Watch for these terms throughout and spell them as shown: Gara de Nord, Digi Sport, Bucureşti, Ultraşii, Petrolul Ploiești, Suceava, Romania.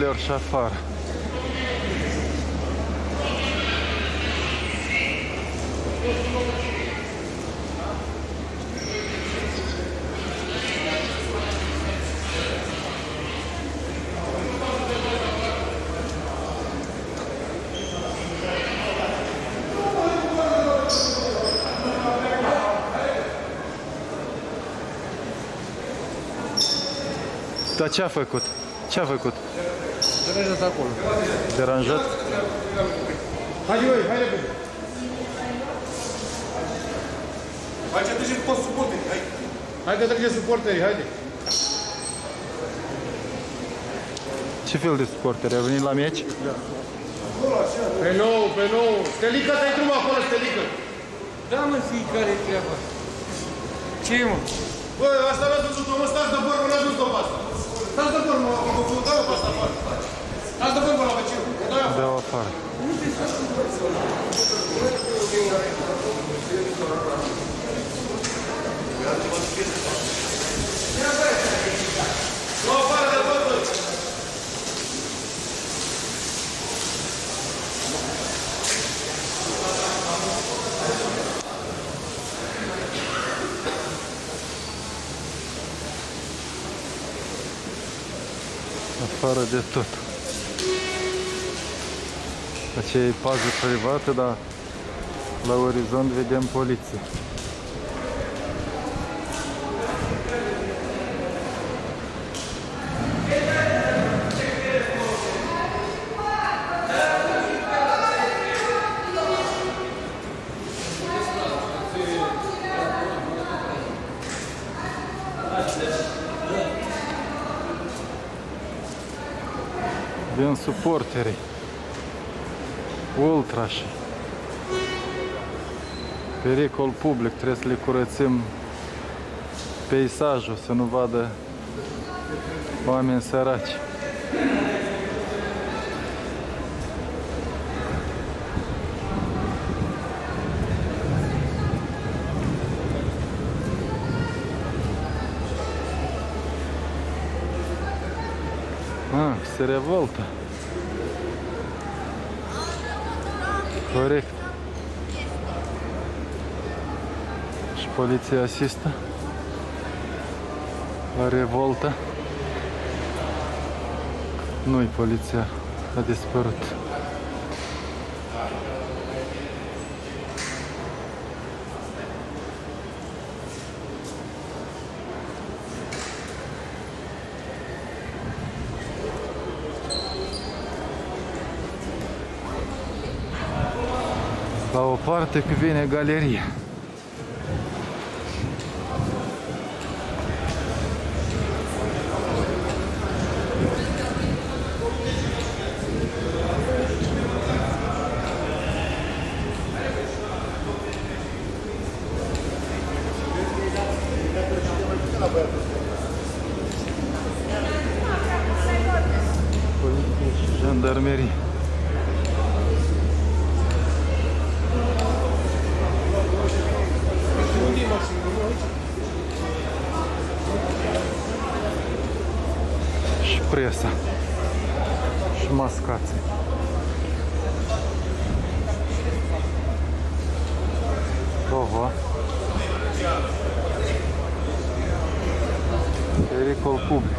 Pădurilor și afară. Dar ce a făcut? Ce a făcut? Deranjat acolo. Deranjat? Hai, hai repede! Hai că trece toți suporterii, hai! Hai că trece suporterii, haide! Ce fel de suporteri? A venit la meci? Da. Pe nou, pe nou! Stelica, dai drumul acolo, Stelica! Da, mă, fiecare e treaba. Ce e, mă? Bă, asta l-a dus-o, mă, stați de vorbă, n-a dus-o pe asta! Stați de vorbă, o dau pe asta afară! Stați de vorbă la vecinu, o dau afară! Dau afară! Dau afară de toată! Afară de tot. Aceea e pază privată, dar la orizont vedem poliție. Din suporterii Ultrașii. Pericol public, trebuie să le curățim peisajul, să nu vadă oameni săraci. Se revoltă. Corect. Și poliția asistă la revoltă. Nu-i poliția, a dispărut. La o parte că vine galeria. Poliție și jandarmerie. Și presa. Și mascații. Oho. Pericol public.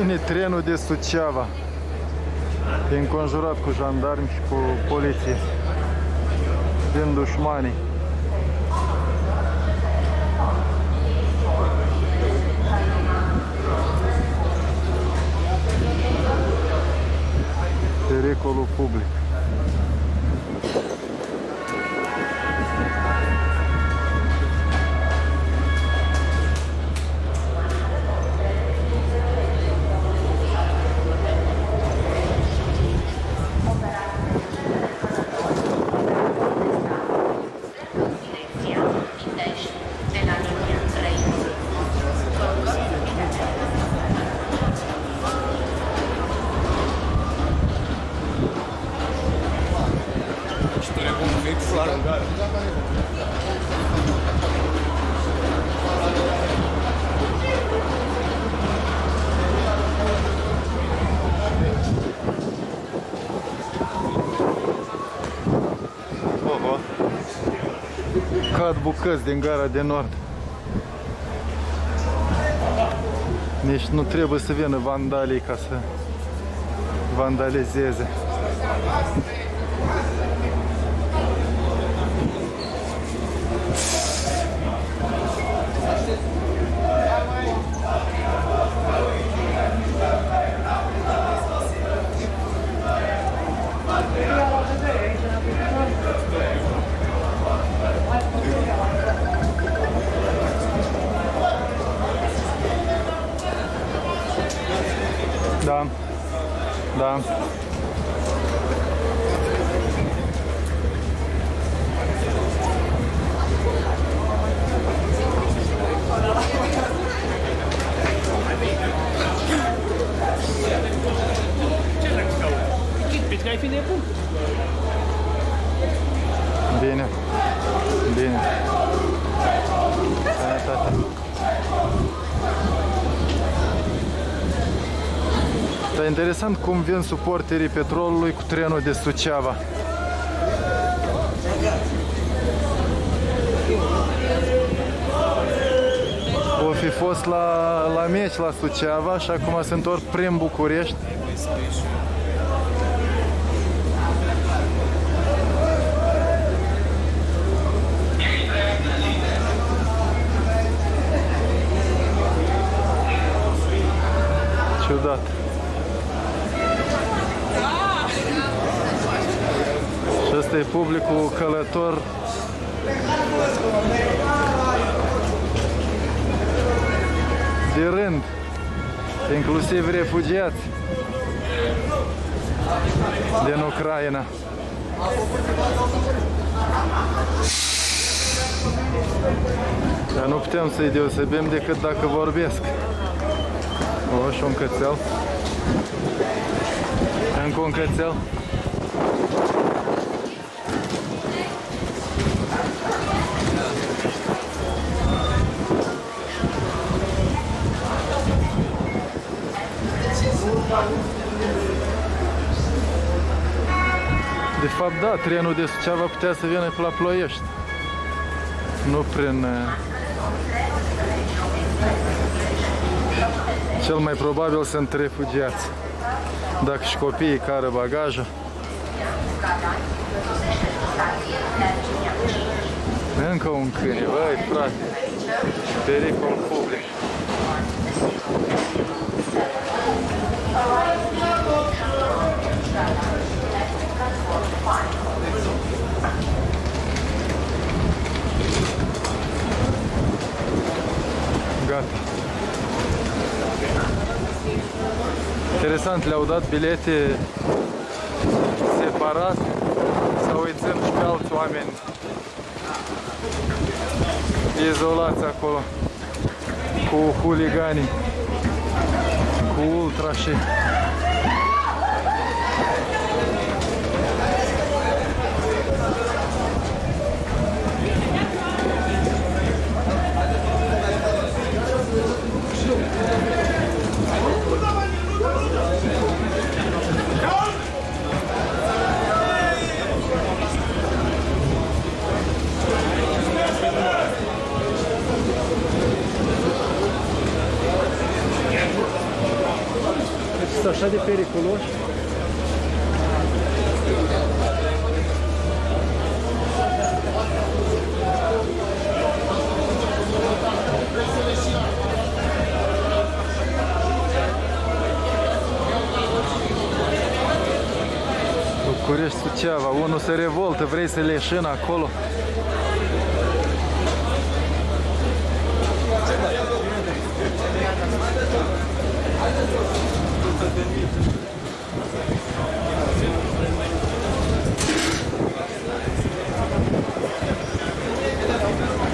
Vine trenul de Suceava. E înconjurat cu jandarmi și cu poliție. Din dușmanii. vehiculul public. Cad bucăți din Gara de Nord. Deci nu trebuie să vină vandalii ca să vandalizeze. Da, da. Bine, bine. Hai, tata. Dar interesant cum vin suporterii Petrolului cu trenul de Suceava. O fi fost la meci la Suceava și acum se întorc prin București. Ciudat. Și ăsta e publicul călător. De rând. Inclusiv refugiați. Din Ucraina. Dar nu putem să-i deosebim decât dacă vorbesc. O, și un cățel. Încă un cățel. De fapt, da, trenul de Suceava putea să vină pe la Ploiești. Nu prin... Cel mai probabil sunt refugiați. Dacă și copiii cară bagajul. Încă un câine, băi, frate. Pericol public. Gata. Interesant, le-au dat bilete separat sau îi țin și pe alți oameni izolați acolo cu huliganii, cu ultrașii. Sunt așa de periculoși. București, Suceava, unul se revoltă, vrei să le ieși în acolo.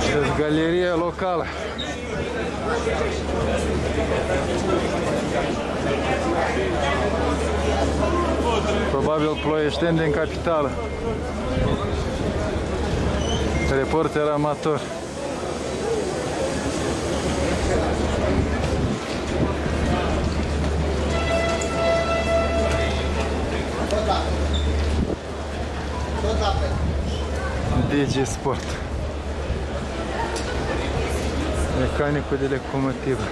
Este galerie locală. Probabil ploieșteni din capitală. Reporter amator. Digi Sport. Mecanicul de locomotivă.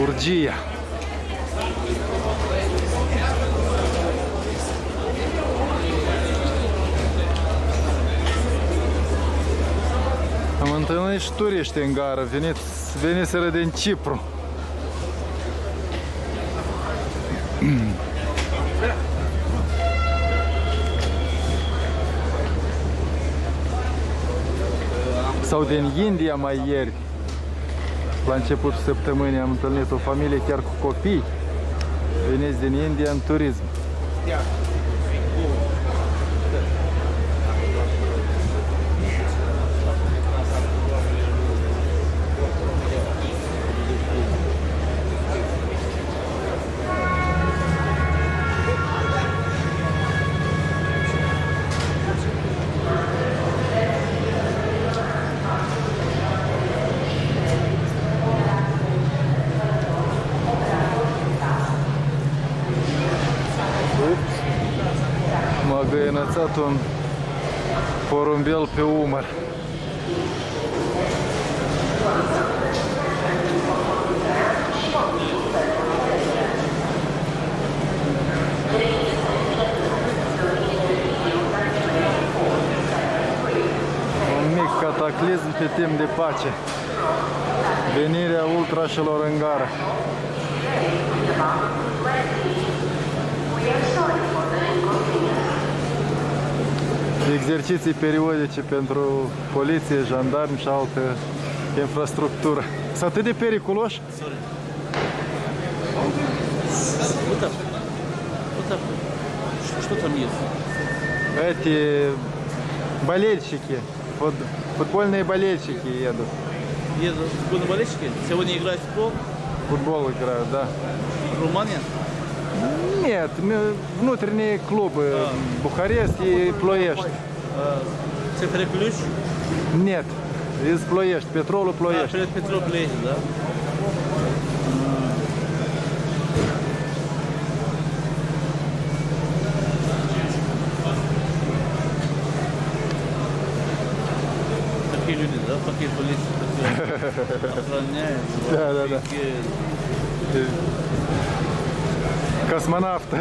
Urgia. Am întâlnit și turiști în gară, veniseră din Cipru. Sau din India mai ieri. La începutul săptămânii am întâlnit o familie chiar cu copii. Veniți din India în turism. Că e înățat un porumbel pe umăr. Un mic cataclism pe timp de pace. Venirea ultrașilor în gara. Exerciții periodice pentru poliție, jandarmi și altă infrastructură. Sunt atât de periculoși? Эти болельщики, футбольные болельщики едут. Едут футбольные болельщики? Сегодня играют в футбол? Футбол играют, да. Румыния? Нет, внутренние клубы, Бухарест и Плоешти. Цифры ключ? Нет, из Плоешти, Петролу Пloiești. Петролу Ploiești, да. Такие люди, да, такие полиции охраняют. Да. Космонавты.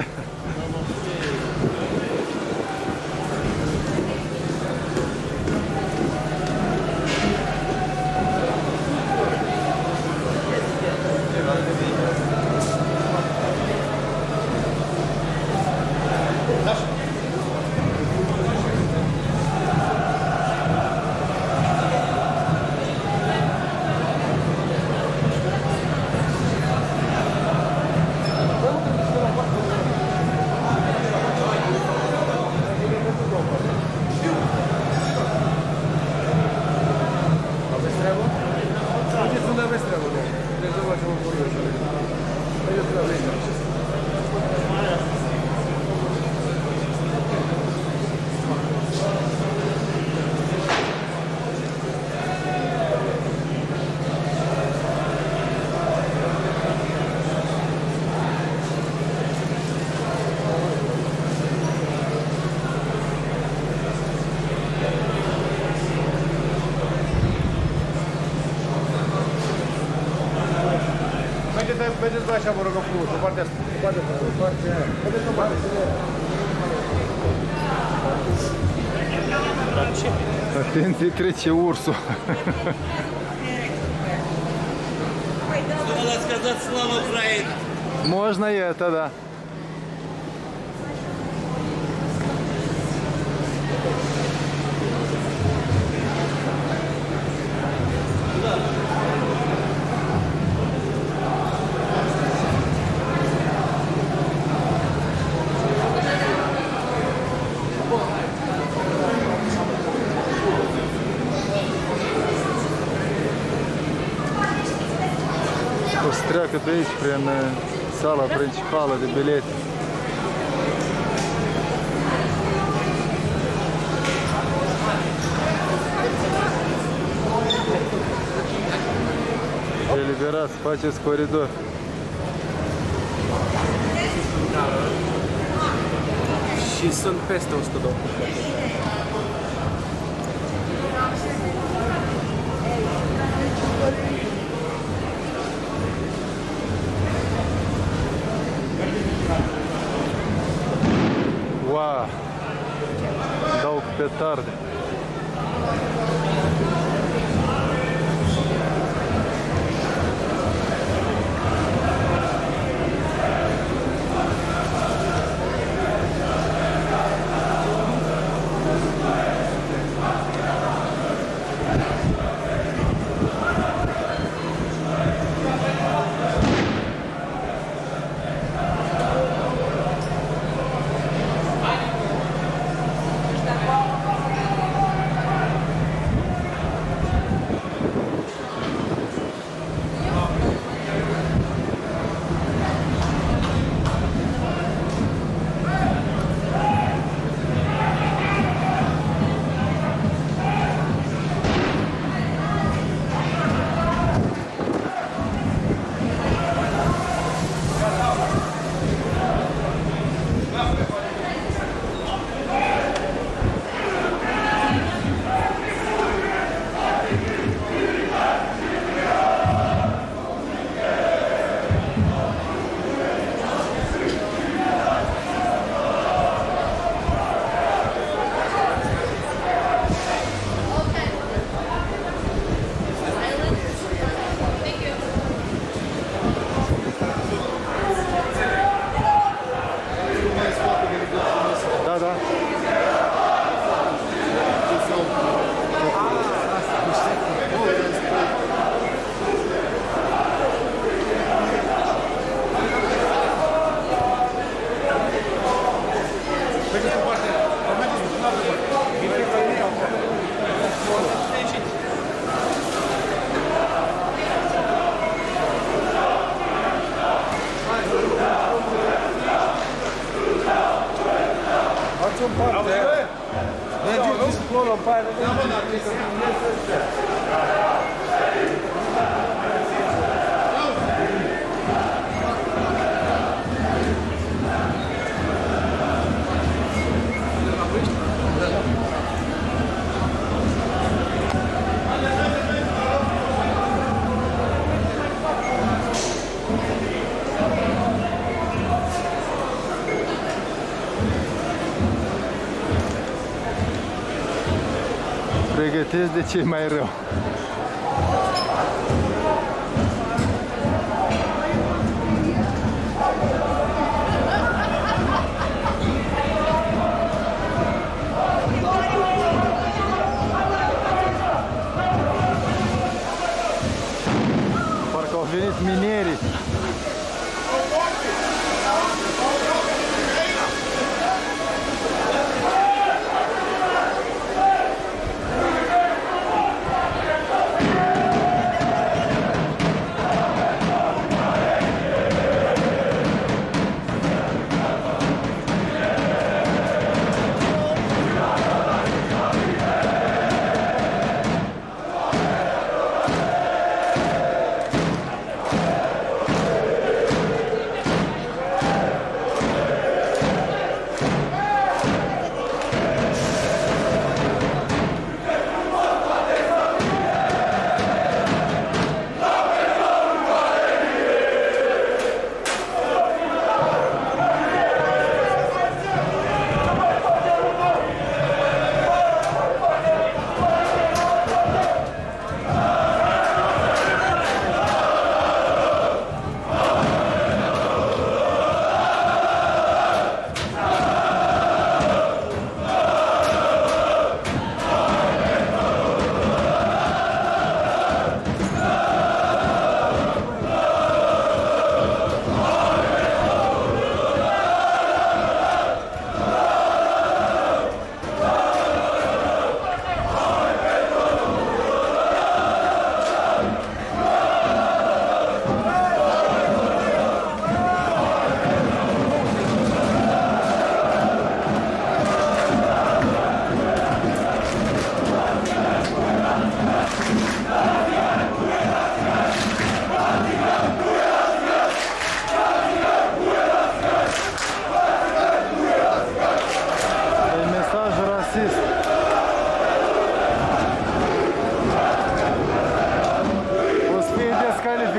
vedeți așa, vă rog, frumos, pe partea asta. Vedeți o parte. Atenție, trece ursul. Можно и это, да. Treacă de aici, prin sala principală de bilete. Eliberați, faceți coridor. Și sunt peste 120. Wow! Dau cu petarde. Pregătesc de ce mai rău. Parcă au venit minerii.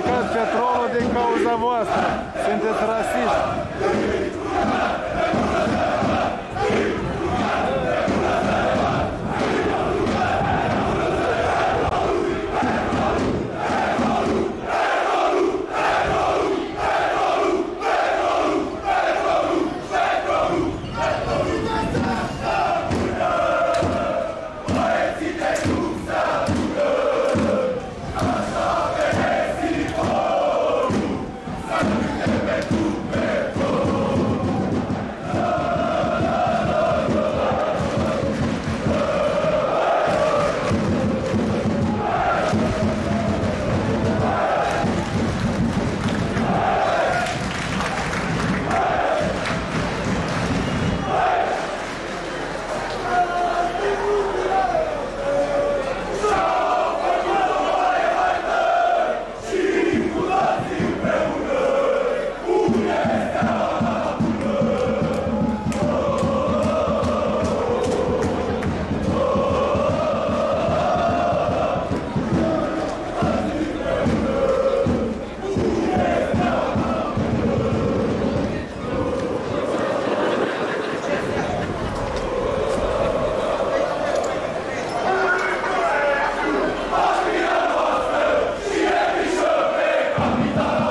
plecat petrolul din cauza voastră. Sunteți rasiști. Capitale!